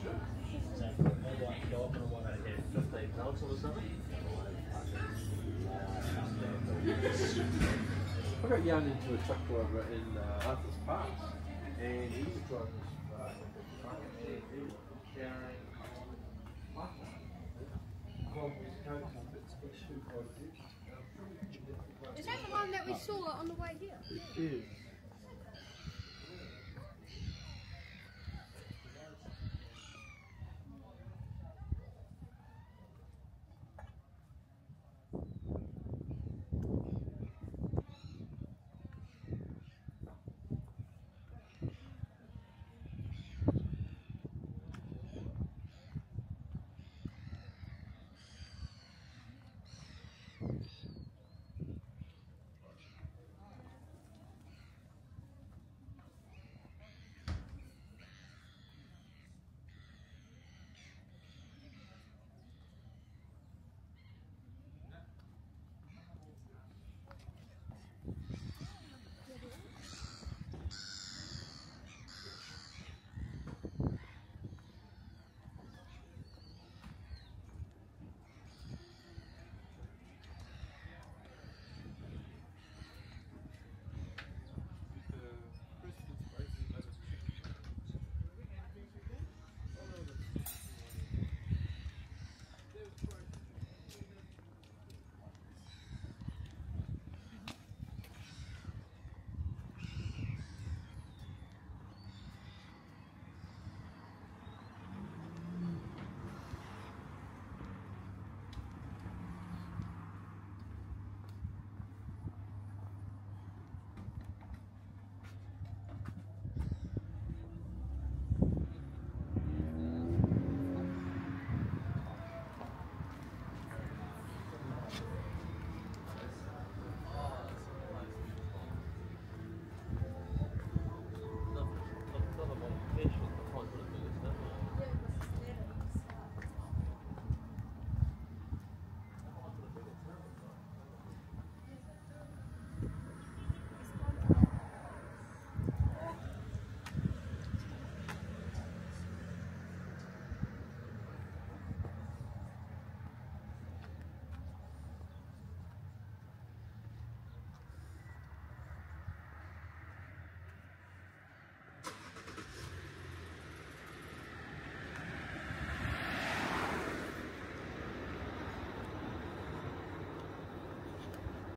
I got yarn into a truck driver in Arthur's Park, and he was driving this truck and he was carrying Is that the one that we saw on the way here? It is.